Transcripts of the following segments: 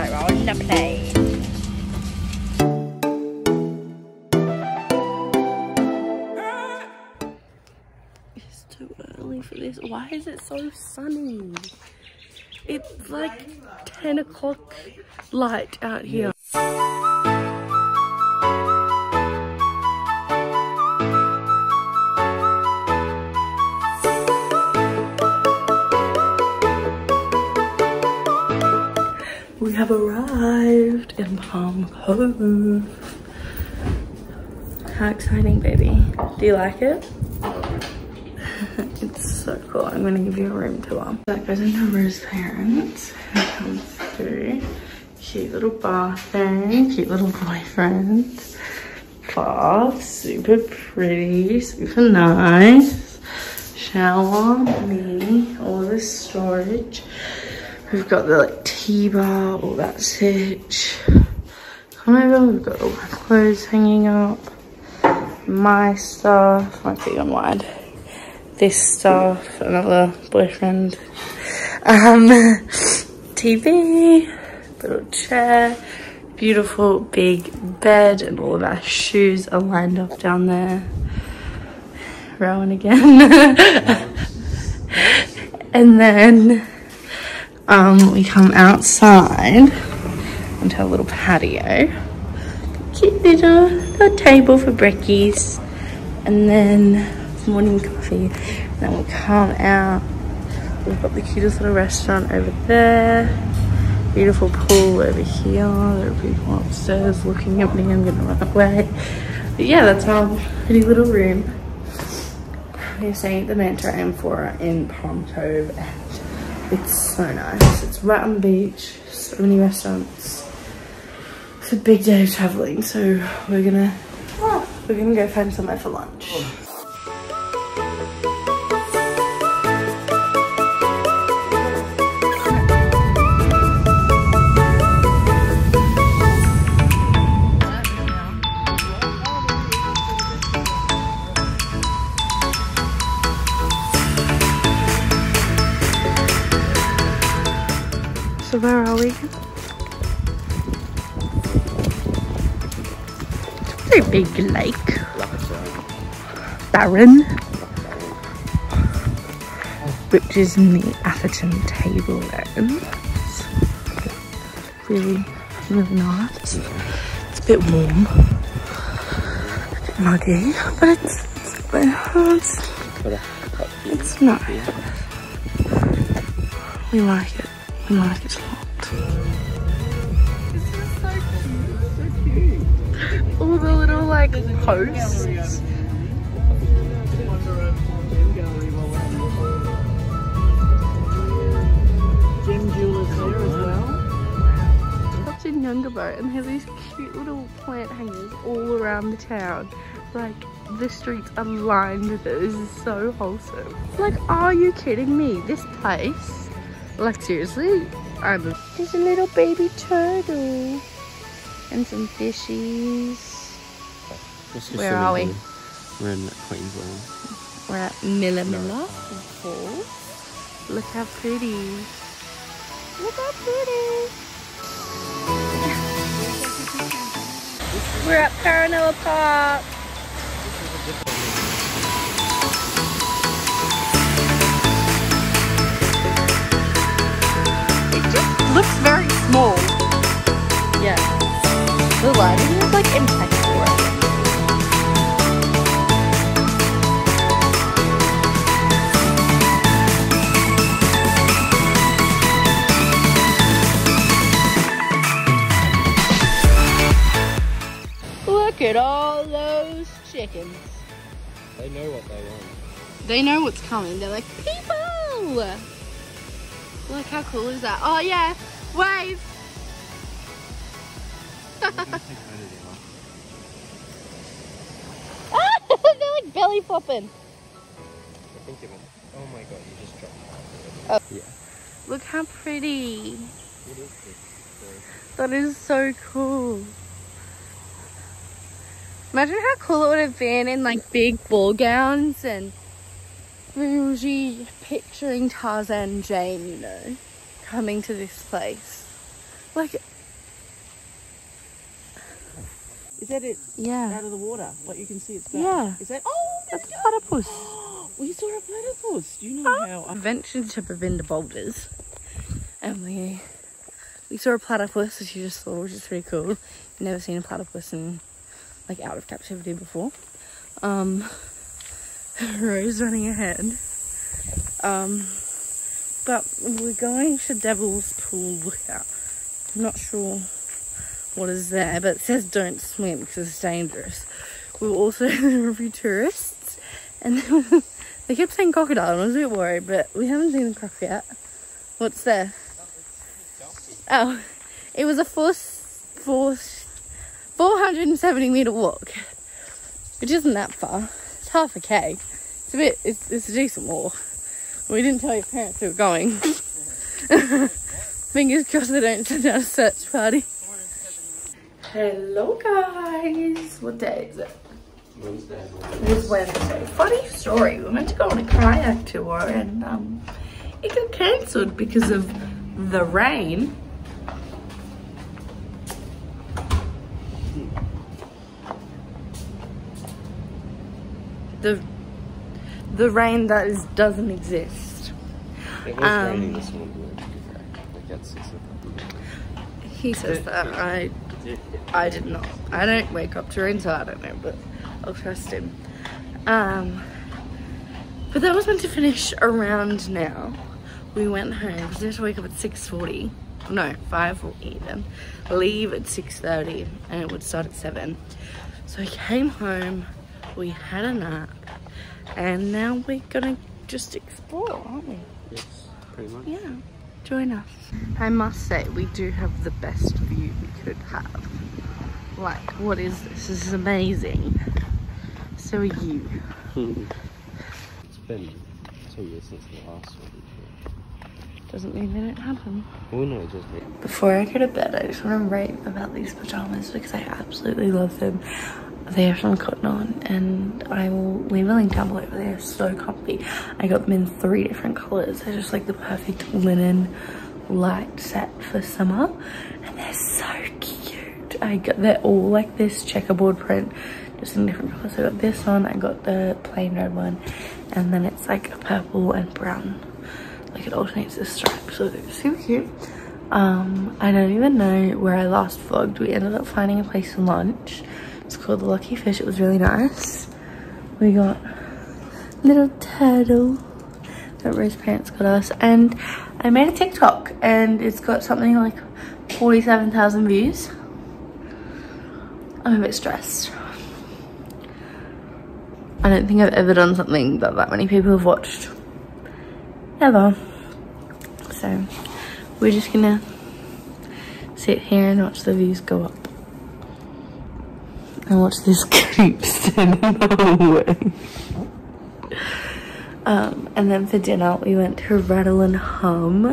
right, we're on the plane. It's too early for this. Why is it so sunny? It's like 10 o'clock light out here. We have arrived in Palmcove. How exciting, baby. Do you like it? It's so cool. I'm gonna give you a room tour. That goes into Rue's parents, who comes through. Cute little bathroom, cute little boyfriend. Bath, super pretty, super nice. Shower, mini, all the storage. We've got the like tea bar, all that sitch. Come over, we've got all my clothes hanging up. My stuff, my feet on wide. This stuff, another boyfriend. TV, little chair, beautiful big bed, and all of our shoes are lined up down there. Rowan again. And then we come outside onto our little patio. Cute little table for brekkies, and then morning coffee. And then we'll come out. We've got the cutest little restaurant over there. Beautiful pool over here. There are people upstairs looking at me. I'm gonna run away. But yeah, that's our pretty little room. We're staying at the Mantra Amphora in Palmcove. It's so nice. It's right on the beach. So many restaurants. It's a big day of traveling, so we're gonna go find somewhere for lunch. So where are we? It's a pretty big lake. Barren. Which is in the Atherton Tablelands. Really, really nice. It's a bit warm. A bit muggy. But it's nice. We like it. I like it a lot. This is so cute, so cute. All the little like posts. Jim Jewel is here as well. That's in Youngabo, and they have these cute little plant hangers all around the town. Like, the streets are lined with it. This is so wholesome. Like, are you kidding me? This place. Like, seriously, there's a little baby turtle and some fishies. Where are we? We're in Queensland. We're at Millamilla, of course. Look how pretty. Look how pretty. We're at Paranilla Park. Looks very small. Yeah. The lighting is like impeccable. Look at all those chickens. They know what they want. They know what's coming. They're like, people! Look, how cool is that? Oh yeah, wave! They're like belly flopping. I think it was, oh my god, you just dropped it. Oh. Yeah. Look how pretty. It is pretty. That is so cool. Imagine how cool it would have been in like big ball gowns and bougie, picturing Tarzan Jane, you know, coming to this place. Like, is that it? Yeah. Out of the water, like you can see it's back. Yeah. Is that? Oh, that's a platypus. We saw a platypus. Do you know how? I ventured to been to Boulders, and we saw a platypus, which you just saw, which is pretty cool. Never seen a platypus in like out of captivity before. Rose running ahead. But we're going to Devil's Pool Lookout. I'm not sure what is there, but it says don't swim because it's dangerous. We were also there were tourists, and they kept saying crocodile, and I was a bit worried, but we haven't seen the croc yet. What's there? Oh, it was a 470 meter walk, which isn't that far. It's half a k. It's a bit. It's a decent walk. We didn't tell your parents we were going. Fingers crossed they don't send out a search party. Hello guys! What day is it? Wednesday. It's Wednesday. Funny story, we meant to go on a kayak tour and it got cancelled because of the rain. The rain that is, doesn't exist. It was raining this morning. He says that. I did not. I don't wake up to rain, so I don't know, but I'll trust him. But that was meant to finish around now. We went home because we had to wake up at 6:40. No, 5:40 even. Leave at 6:30 and it would start at 7. So I came home, we had a nap, and now we're gonna just explore, aren't we? Yes, pretty much. Yeah. Join us. I must say, we do have the best view we could have. Like, what is this? This is amazing. So are you. It's been 2 years since the last one. Doesn't mean they don't have them. Oh no, it just means. Before I go to bed, I just want to rave about these pajamas because I absolutely love them. They are from Cotton On, and I will leave a link down below, but they are so comfy. I got them in 3 different colours. They're just like the perfect linen light set for summer, and they're so cute. They're all like this checkerboard print, just in different colours. I got this one, I got the plain red one, and then it's like a purple and brown. Like it alternates the stripes, so they're super cute. I don't even know where I last vlogged. We ended up finding a place for lunch. It's called The Lucky Fish. It was really nice. We got little turtle that Rose's parents got us, and I made a TikTok and it's got something like 47,000 views. I'm a bit stressed. I don't think I've ever done something that many people have watched ever. So we're just gonna sit here and watch the views go up. And watch this creep standing in the hallway. And then for dinner, we went to Rattle and Hum.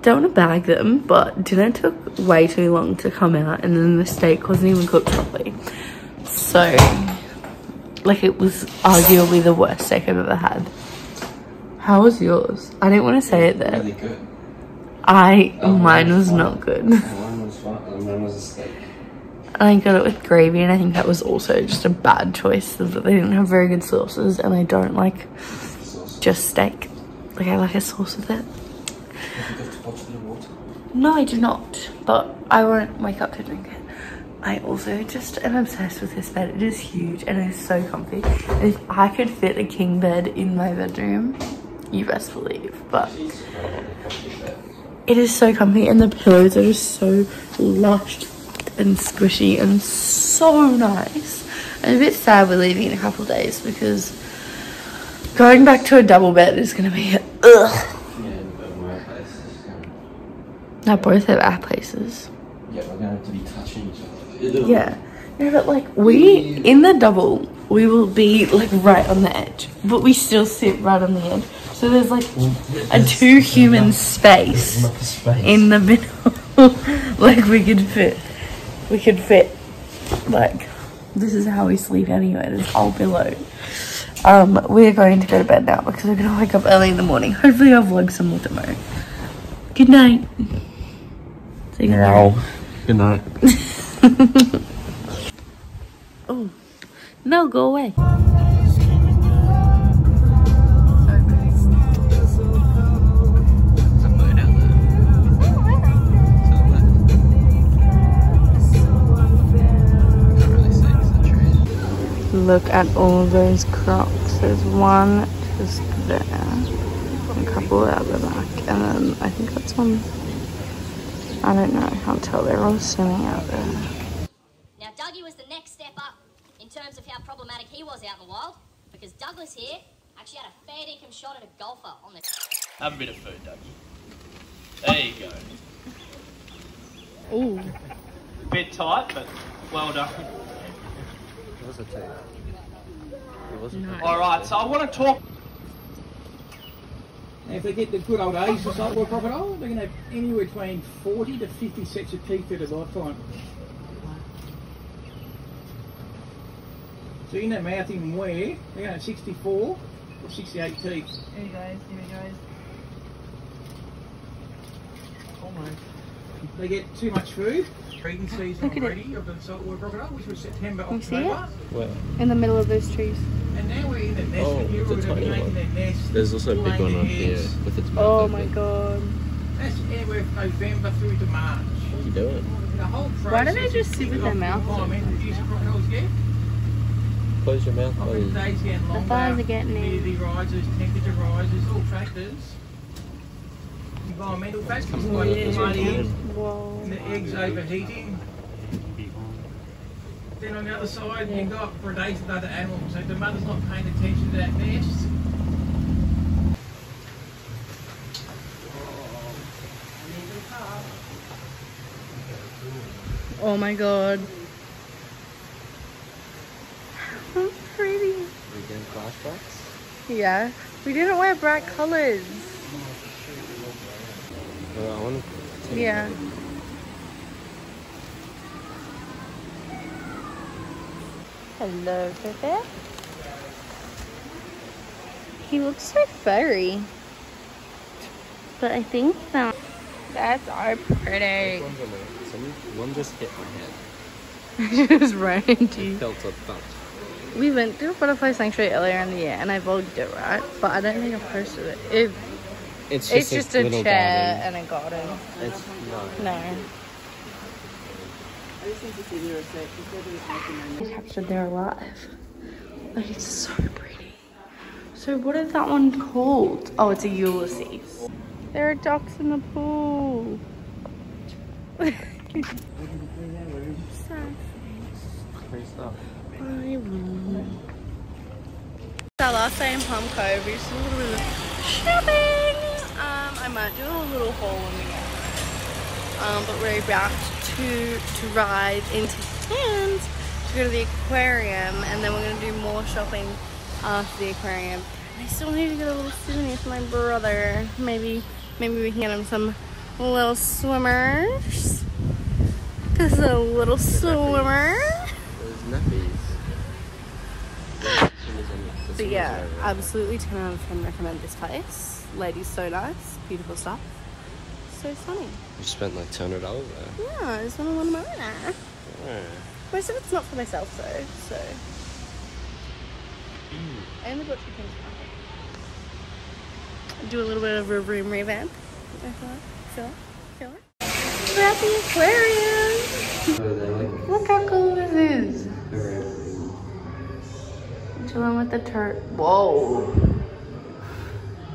Don't want to bag them, but dinner took way too long to come out, and then the steak wasn't even cooked properly. So, like, it was arguably the worst steak I've ever had. How was yours? I didn't want to say it there. Really good. Mine was not good. Mine was fine. Mine was a steak. I got it with gravy, and I think that was also just a bad choice that they didn't have very good sauces, and I don't like just steak. Like, I like a sauce with it. Have you got to watch the water? No, I do not, but I won't wake up to drink it. I also just am obsessed with this bed. It is huge and it is so comfy. If I could fit a king bed in my bedroom, you best believe, but it is so comfy, and the pillows are just so lush and squishy and so nice. I'm a bit sad we're leaving in a couple of days because going back to a double bed is gonna be ugh. Yeah, but my place is now both have our places. Yeah, we're gonna have to be touching each other. Yeah. No, but like we in the double we will be like right on the edge. But we still sit right on the edge. So there's like a 2 human space in the middle. Like we could fit, like, this is how we sleep anyway, this whole pillow. We're going to go to bed now because we're gonna wake up early in the morning. Hopefully I'll vlog some more tomorrow. Good night. Say good night. Good night. Oh, no, go away. Look at all those crocs. There's one just there, and a couple out the back, and then I think that's one. I don't know, I can't tell. They're all swimming out there. Now, Dougie was the next step up in terms of how problematic he was out in the wild, because Douglas here actually had a fair dinkum shot at a golfer on the. Have a bit of food, Dougie. There you go. Ooh. A bit tight, but well done. It was a take. It wasn't. No. Alright, so I want to talk. If they get the good old age or something, crocodile, they're going to have anywhere between 40 to 50 sets of teeth at a lifetime. So in that mouth in where, they're going to have 64 or 68 teeth. Here he goes, here he goes. Almost. They get too much food. Breeding season already of the saltwater crocodile, which was September, October. Where? In the middle of those trees. And now we're in the nest. Oh, it's a tiny one. Their nest. There's also a big one up here with its mouth. Oh my god. That's anywhere from November through to March. What are you doing? The whole process. Why don't they just sit with their mouth open? Close your mouth, please. The fires are getting in. The rises, temperature rises, all factors. Environmental factors like the eggs overheating. Then on the other side, you've got predators with other animals. So if the mother's not paying attention to that nest. Oh my god. How pretty. Are we doing flashbacks? Yeah. We didn't wear bright colours. Yeah. Hello, Pepe. He looks so furry. But I think that that's so pretty. One just hit my head. It was right into you. It felt a thump. We went to a butterfly sanctuary earlier in the year and I vlogged it, right? But I don't think I posted it. It's just a chair garden. And a garden. It's not. No. I captured their alive. But it's so pretty. So what is that one called? Oh, it's a Ulysses. There are ducks in the pool. So great stuff. It's our last day in Palmcove. We just a little bit of shopping. I might do a little haul when we get home. But we're about to ride into Cairns to go to the aquarium, and then we're going to do more shopping after the aquarium. I still need to get a little souvenir for my brother. Maybe we can get him some little swimmers. This is a little swimmer. There's nappies. But yeah, absolutely 10 out of 10 recommend this place. Lady's so nice, beautiful stuff, so funny. We spent like $200 there. Yeah, I just want to learn about that. Yeah. Most of it's not for myself though, so. I only got 2 things for do a little bit of a room revamp. I feel it. We're at the aquarium! Look how cool this is! I'm chilling with the turtle. Whoa!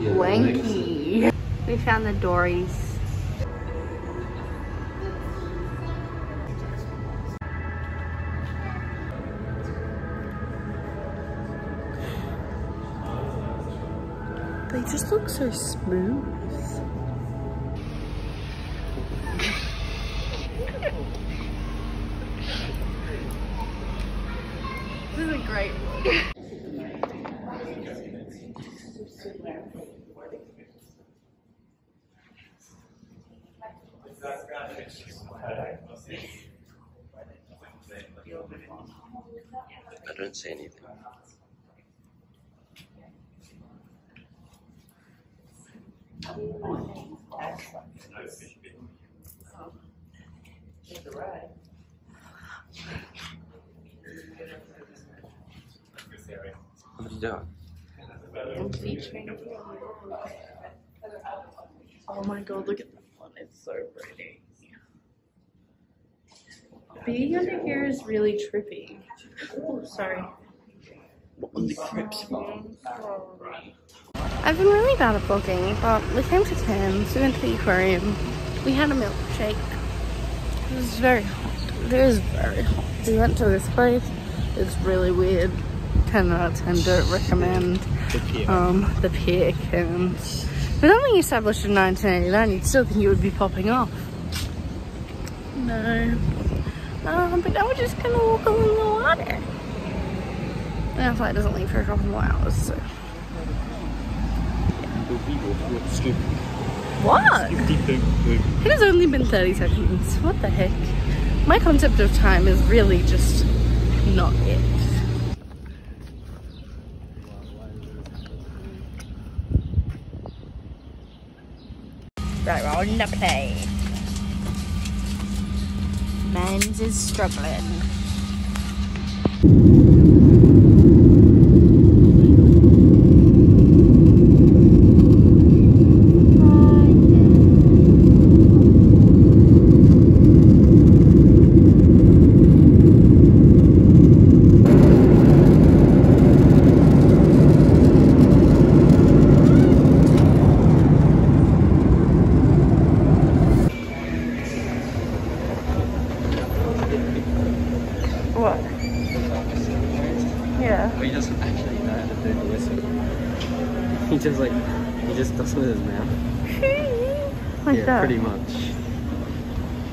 Yeah, wanky. We found the dories. They just look so smooth. This is a great one. I don't see anything. Take a ride. What are you doing? I'm featuring you. Oh my god, look at this one. It's so pretty. Being under here is really trippy. Oh, sorry. I've been really bad at vlogging, but we came to Cairns, we went to the aquarium, we had a milkshake. It was very hot. It is very hot. We went to this place. It's really weird. 10 out of 10, don't recommend. The pier Cairns. But then when you established in 1989, you'd still think it would be popping off. No. But now we're just going to walk along the water. And our flight doesn't leave for a couple more hours, so. Yeah. What? It has only been 30 seconds. What the heck? My concept of time is really just not it. Right, we're on the plane. Mans is struggling.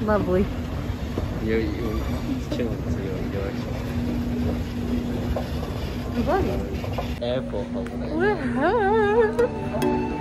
Lovely. You're chilling, so you're actually. I'm glad. Airport holiday.